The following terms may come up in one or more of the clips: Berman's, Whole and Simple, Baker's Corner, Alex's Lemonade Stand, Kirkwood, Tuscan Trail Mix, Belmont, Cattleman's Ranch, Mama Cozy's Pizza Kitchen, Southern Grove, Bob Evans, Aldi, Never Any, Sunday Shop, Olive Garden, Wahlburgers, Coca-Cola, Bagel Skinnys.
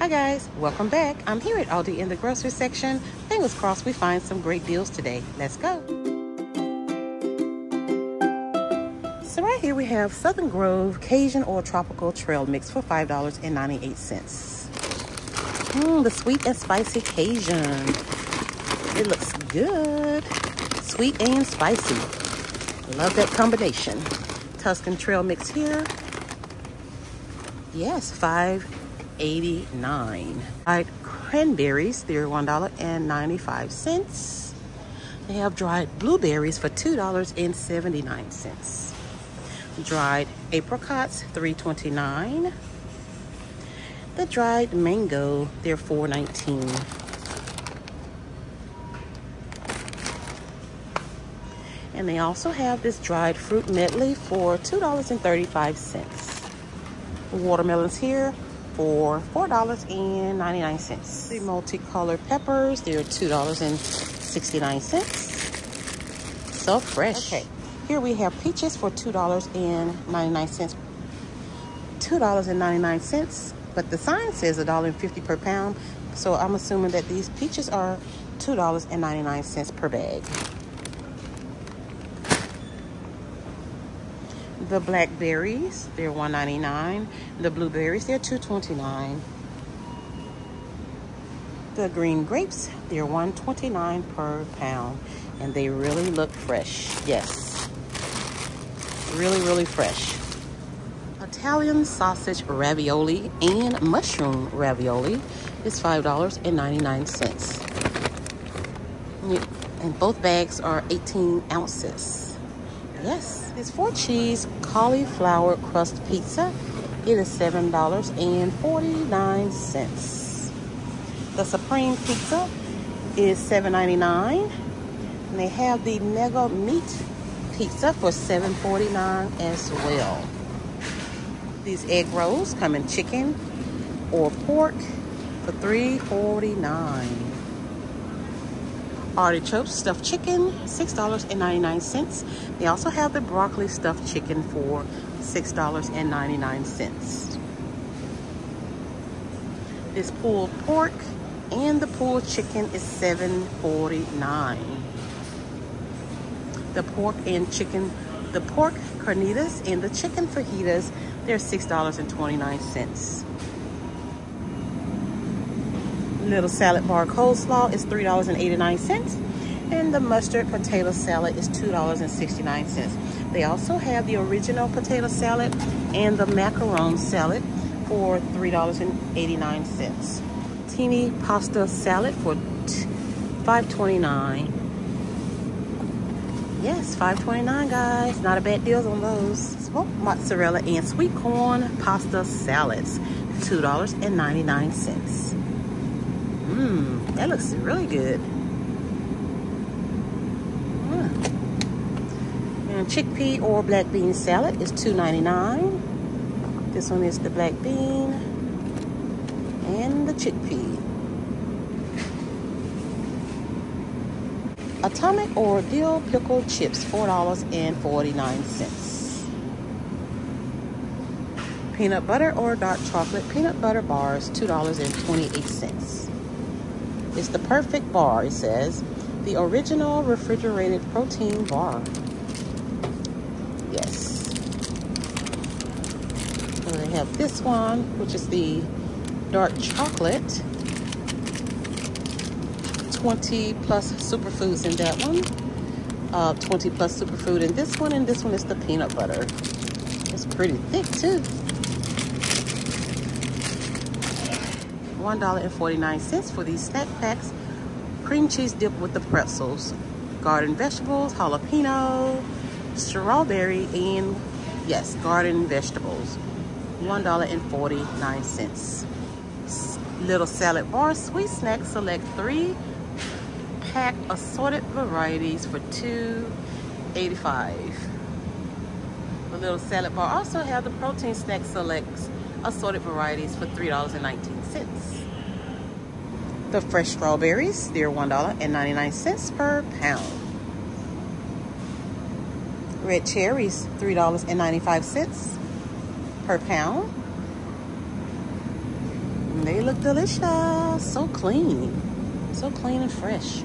Hi guys, welcome back. I'm here at Aldi in the grocery section. Fingers crossed we find some great deals today. Let's go. So right here we have Southern Grove Cajun or Tropical Trail Mix for $5.98. The sweet and spicy Cajun. It looks good. Sweet and spicy. Love that combination. Tuscan Trail Mix here. Yes, $5.89. Dried cranberries, they're $1.95. They have dried blueberries for $2.79. Dried apricots, $3.29. The dried mango, they're $4.19. And they also have this dried fruit medley for $2.35. Watermelons here for $4.99. The multicolored peppers, they're $2.69. So fresh. Okay, here we have peaches for $2.99. $2.99, but the sign says $1.50 per pound. So I'm assuming that these peaches are $2.99 per bag. The blackberries, they're $1.99. The blueberries, they're $2.29. The green grapes, they're $1.29 per pound. And they really look fresh. Yes. Really, really fresh. Italian sausage ravioli and mushroom ravioli is $5.99. And both bags are 18 ounces. Yes, it's 4-cheese cauliflower crust pizza. It is $7.49. The Supreme Pizza is $7.99. And they have the Mega Meat Pizza for $7.49 as well. These egg rolls come in chicken or pork for $3.49. Artichokes stuffed chicken, $6.99. They also have the broccoli stuffed chicken for $6.99. This pulled pork and the pulled chicken is $7.49. The pork and chicken, the pork carnitas and the chicken fajitas, they're $6.29. Little salad bar coleslaw is $3.89, and the mustard potato salad is $2.69. They also have the original potato salad and the macaron salad for $3.89. Teeny pasta salad for $5.29. Yes, $5.29, guys. Not a bad deal on those. Smoked mozzarella and sweet corn pasta salads, $2.99. That looks really good. And chickpea or black bean salad is $2.99. This one is the black bean and the chickpea. Atomic or dill pickle chips, $4.49. Peanut butter or dark chocolate peanut butter bars, $2.28. It's the perfect bar, it says. The original refrigerated protein bar. Yes. And they have this one, which is the dark chocolate. 20 plus superfoods in that one. 20 plus superfood in this one. And this one is the peanut butter. It's pretty thick, too. $1.49 for these snack packs. Cream cheese dip with the pretzels, garden vegetables, jalapeno, strawberry, and yes, garden vegetables. $1.49. Little salad bar, sweet snack select 3-pack assorted varieties for $2.85. The little salad bar also have the protein snack selects assorted varieties for $3.19. The fresh strawberries, they're $1.99 per pound. Red cherries, $3.95 per pound. and they look delicious. So clean and fresh.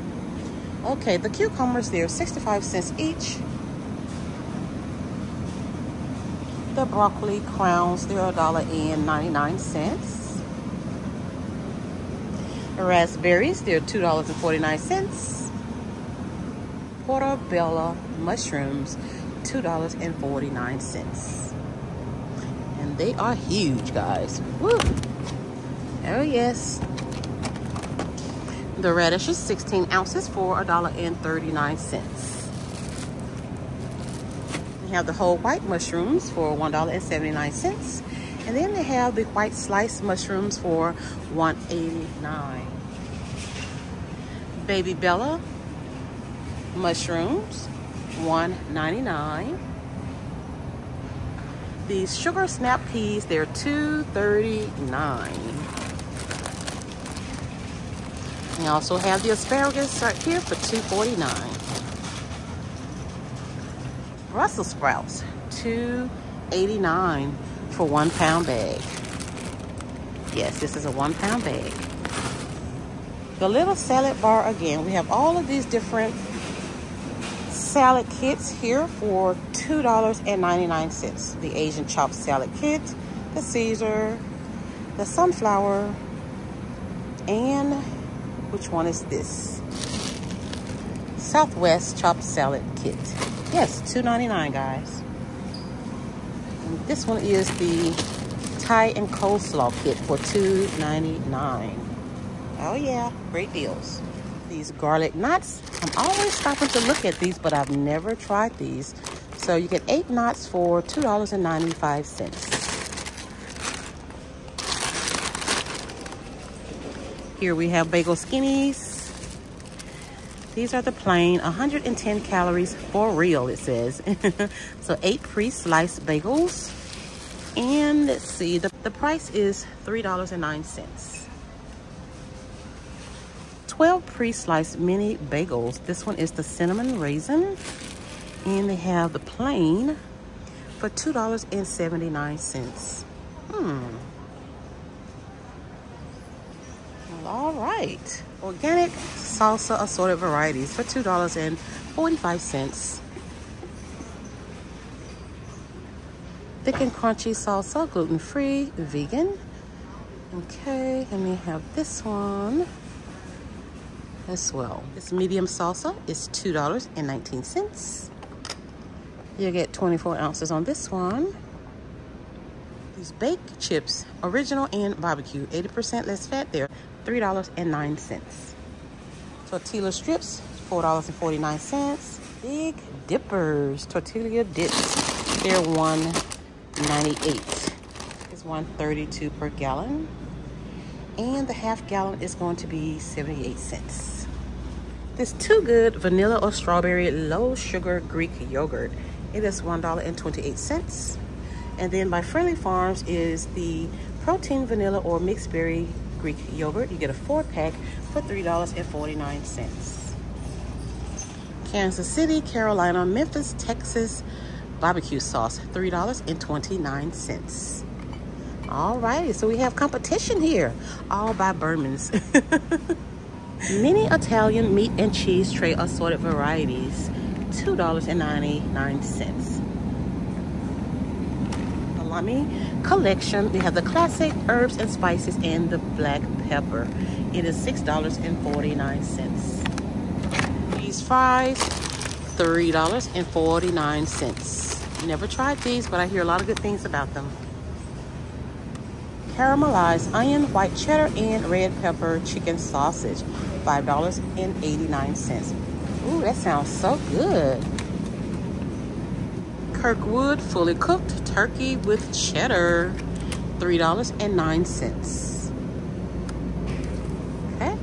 Okay, the cucumbers there, 65 cents each. The broccoli crowns, they're $1.99. The raspberries, they're $2.49. Portobello mushrooms, $2.49. And they are huge, guys. Woo! Oh yes. The radishes, 16 ounces for $1.39. They have the whole white mushrooms for $1.79. And then they have the white sliced mushrooms for $1.89. Baby Bella mushrooms, $1.99. These sugar snap peas, they're $2.39. We also have the asparagus right here for $2.49. Brussels sprouts, $2.89 for 1 pound bag. Yes, this is a 1 pound bag. The little salad bar again. We have all of these different salad kits here for $2.99. The Asian chopped salad kit, the Caesar, the sunflower, and which one is this? Southwest chopped salad kit. Yes, $2.99, guys. And this one is the Thai and coleslaw kit for $2.99. Oh yeah, great deals. These garlic knots, I'm always stopping to look at these, but I've never tried these. So you get 8 knots for $2.95. Here we have bagel skinnies. These are the plain, 110 calories for real, it says. So 8 pre-sliced bagels. And let's see, the price is $3.09. 12 pre-sliced mini bagels. This one is the cinnamon raisin. And they have the plain for $2.79. Well, all right. Organic salsa assorted varieties for $2.45. Thick and crunchy salsa, gluten-free, vegan. Okay, and we have this one as well. This medium salsa is $2.19. You'll get 24 ounces on this one. These baked chips, original and barbecue, 80% less fat there, $3.09. Tortilla strips, $4.49. Big dippers, tortilla dips, they're $1.98. It's $1.32 per gallon. And the half gallon is going to be 78 cents. This Too Good vanilla or strawberry low sugar Greek yogurt. It is $1.28. And then by Friendly Farms is the protein vanilla or mixed berry Greek yogurt. You get a 4-pack for $3.49. Kansas City, Carolina, Memphis, Texas barbecue sauce, $3.29. All right, so we have competition here, all by Berman's. Mini Italian meat and cheese tray assorted varieties, $2.99. Salami collection, we have the classic herbs and spices and the black pepper. It is $6.49. These fries, $3.49. Never tried these, but I hear a lot of good things about them. Caramelized onion, white cheddar, and red pepper chicken sausage, $5.89. Ooh, that sounds so good. Kirkwood fully cooked turkey with cheddar, $3.09. Okay,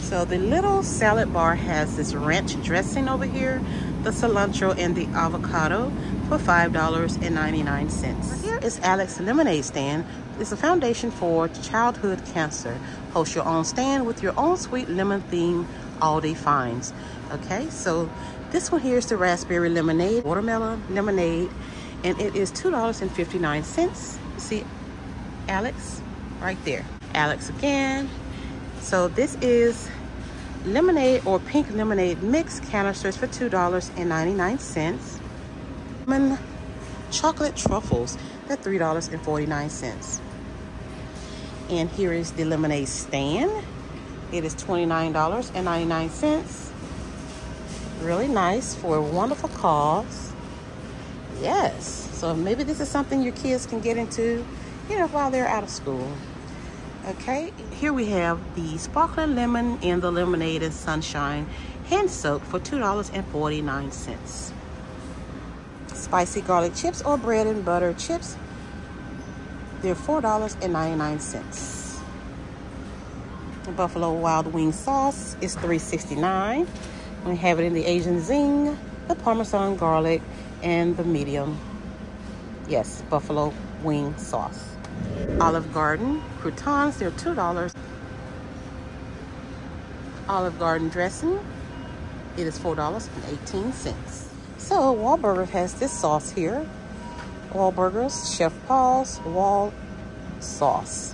so the little salad bar has this ranch dressing over here, the cilantro and the avocado for $5.99. Here is Alex's Lemonade Stand. It's a foundation for childhood cancer. Host your own stand with your own sweet lemon themed Aldi finds. Okay, so this one here is the raspberry lemonade, watermelon lemonade, and it is $2.59. See Alex right there. Alex again. So this is lemonade or pink lemonade mix canisters for $2.99. Lemon chocolate truffles, they're $3.49. And here is the lemonade stand. It is $29.99. Really nice for a wonderful cause. Yes, so maybe this is something your kids can get into, you know, while they're out of school. Okay, here we have the sparkling lemon and the lemonade and sunshine hand soap for $2.49. Spicy garlic chips or bread and butter chips, they're $4.99. The Buffalo Wild Wing sauce is $3.69. We have it in the Asian Zing, the Parmesan garlic, and the medium. Yes, buffalo wing sauce. Olive Garden croutons, they're $2. Olive Garden dressing, it is $4.18. So Wahlburgers has this sauce here. Wahlburgers Chef Paul's Wahl sauce.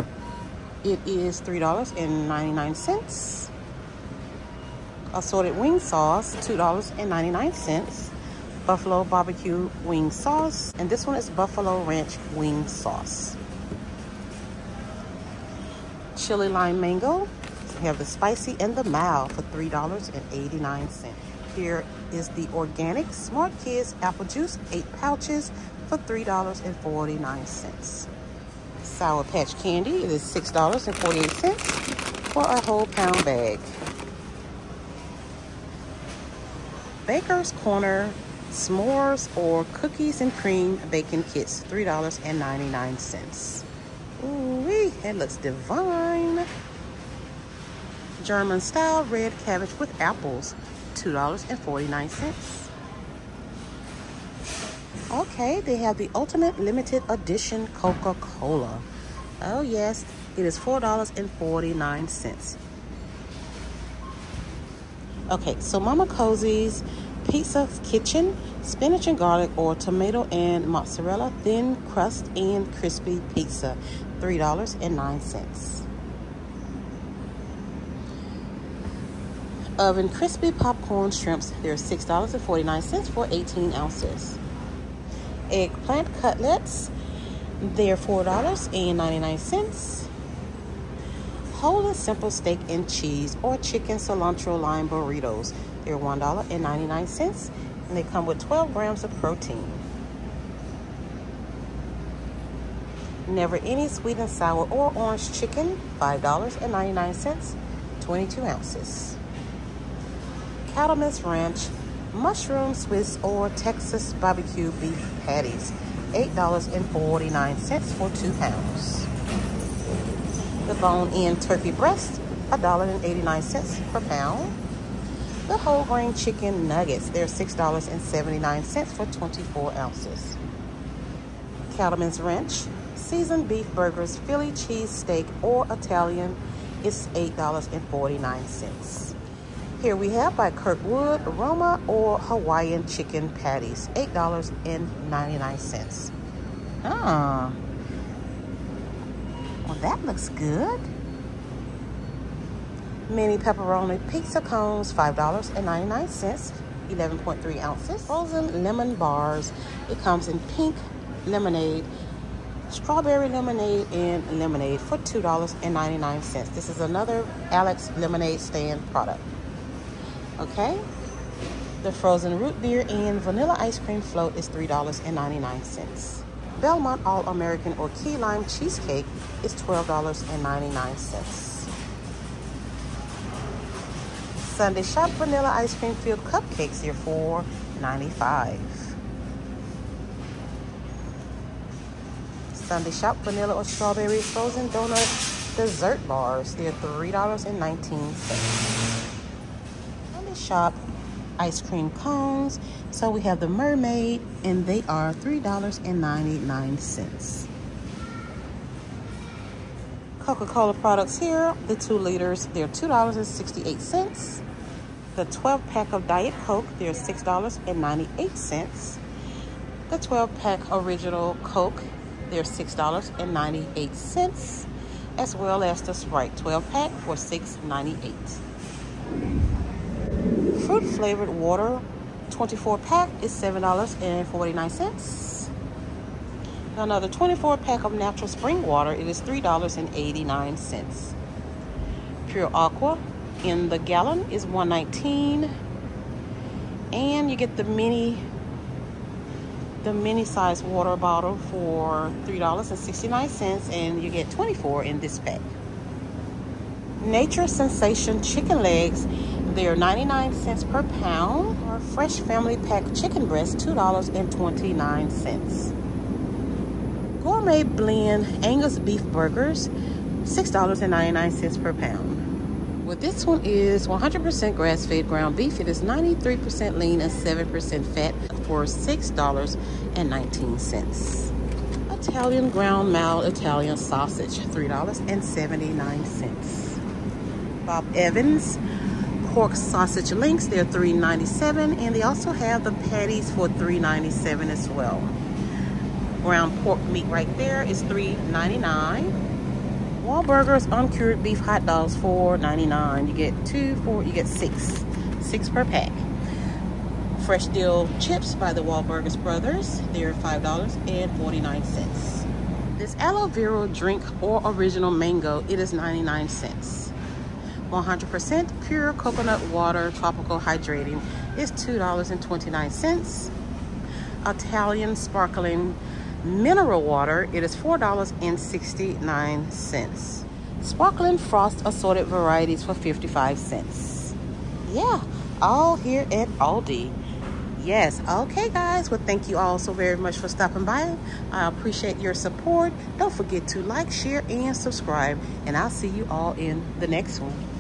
It is $3.99. Assorted wing sauce, $2.99. Buffalo barbecue wing sauce, and this one is buffalo ranch wing sauce. Chili lime mango, we have the spicy and the mild for $3.89. Here is the organic Smart Kids apple juice, 8 pouches for $3.49. Sour Patch candy, it is $6.48 for a whole pound bag. Baker's Corner s'mores or cookies and cream baking kits, $3.99. Ooh-wee, that looks divine. German style red cabbage with apples, $2.49. Okay, they have the ultimate limited edition Coca-Cola. Oh yes, it is $4.49. Okay, so Mama Cozy's Pizza Kitchen, spinach and garlic or tomato and mozzarella, thin crust and crispy pizza, $3.09. Oven crispy popcorn shrimps, they're $6.49 for 18 ounces. Eggplant cutlets, they're $4.99. Whole and Simple steak and cheese or chicken cilantro lime burritos, they're $1.99, and they come with 12 grams of protein. Never Any sweet and sour or orange chicken, $5.99, 22 ounces. Cattleman's Ranch mushroom Swiss or Texas barbecue beef patties, $8.49 for 2 pounds. The bone-in turkey breast, $1.89 per pound. The whole grain chicken nuggets, they're $6.79 for 24 ounces. Cattleman's Ranch seasoned beef burgers, Philly cheese steak or Italian, it's $8.49. Here we have by Kirkwood, Roma or Hawaiian chicken patties, $8.99. Ah. Well, that looks good. Mini pepperoni pizza cones, $5.99, 11.3 ounces. Frozen lemon bars. It comes in pink lemonade, strawberry lemonade, and lemonade for $2.99. This is another Alex's Lemonade Stand product. Okay. The frozen root beer and vanilla ice cream float is $3.99. Belmont All-American or Key Lime Cheesecake is $12.99. Sunday Shop Vanilla Ice Cream Filled Cupcakes are $4.95. Sunday Shop Vanilla or Strawberry Frozen Donut Dessert Bars, they're $3.19. Sunday Shop Ice Cream Cones. So we have the Mermaid, and they are $3.99. Coca-Cola products here, the 2 liters, they're $2.68. The 12-pack of Diet Coke, they're $6.98. The 12-pack Original Coke, they're $6.98. as well as the Sprite 12-pack for $6.98. Fruit flavored water 24-pack is $7.49. Another 24-pack of natural spring water, it is $3.89. Pure aqua in the gallon is $1.19. And you get the mini size water bottle for $3.69, and you get 24 in this pack. Nature Sensation chicken legs, they're 99 cents per pound. Or fresh family pack chicken breast, $2.29. Gourmet blend Angus beef burgers, $6.99 per pound. Well, this one is 100% grass-fed ground beef. It is 93% lean and 7% fat for $6.19. Italian ground mal Italian sausage, $3.79. Bob Evans pork sausage links, they're $3.97, and they also have the patties for $3.97 as well. Ground pork meat right there is $3.99. Wahlburgers uncured beef hot dogs, $4.99. You get six per pack. Fresh dill chips by the Wahlburgers brothers, they're $5.49. This aloe vera drink or original mango, it is 99 cents. 100% pure coconut water tropical hydrating is $2.29. Italian sparkling mineral water, it is $4.69. Sparkling frost assorted varieties for 55 cents. Yeah, all here at Aldi. Yes. Okay, guys, well, thank you all so very much for stopping by. I appreciate your support. Don't forget to like, share, and subscribe, and I'll see you all in the next one.